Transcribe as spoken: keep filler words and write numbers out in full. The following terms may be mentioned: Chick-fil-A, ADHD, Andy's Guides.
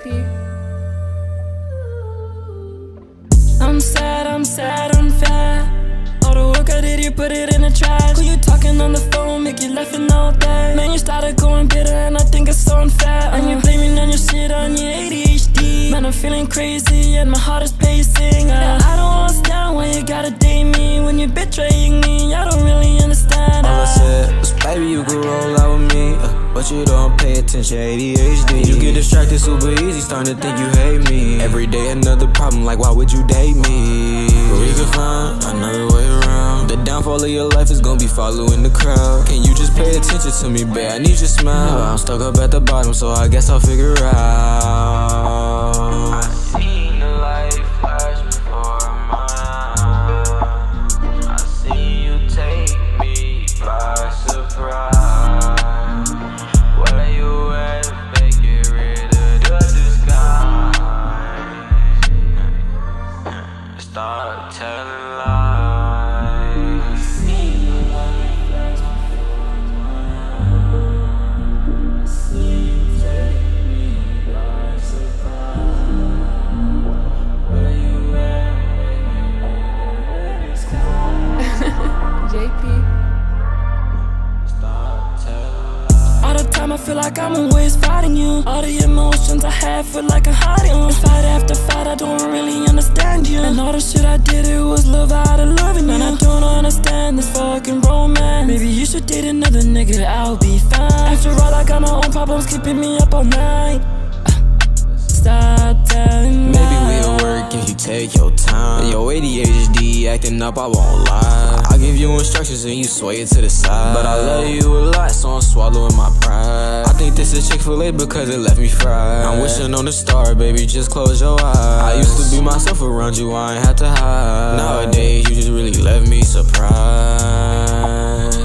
creepy. I'm sad, I'm sad, I'm fat. All the work I did, you put it in the trash. Who you talking on the phone, make you laughing all day. Man, you started going bitter and I think it's so unfair. And you're blaming on your shit, on your A D H D. Man, I'm feeling crazy and my heart is pacing. uh, I don't wanna stand why you gotta date me. When you're betraying me, I don't really understand. uh. All I said was, baby, you could roll out with me. uh. But you don't pay attention, A D H D. You get distracted super easy, starting to think you hate me. Every day another problem, like why would you date me? But we can find another way around. The downfall of your life is gonna be following the crowd. Can you just pay attention to me, babe? I need your smile. I'm stuck up at the bottom, so I guess I'll figure out. I seen the light flash before my eyes. I see you take me by surprise. Start telling lies. I see you take me by surprise. Where you at? J P. Start telling lies. All the time I feel like I'm always fighting you. All the emotions I have feel like I'm hiding them. Fight after fight, I don't really understand you. And all the shit I did, it was love out of loving you. And I don't understand this fucking romance. Maybe you should date another nigga, I'll be fine. After all, I got my own problems keeping me up all night. uh, Stop telling me. Maybe we'll work if you take your time. Your A D H D acting up, I won't lie. I give you instructions and you sway it to the side. But I love you a lot, so I'm swallowing my pride. I think this is Chick-fil-A because it left me fried. I'm wishing on a star, baby, just close your eyes. I used to be myself around you, I ain't had to hide. Nowadays, you just really left me surprised.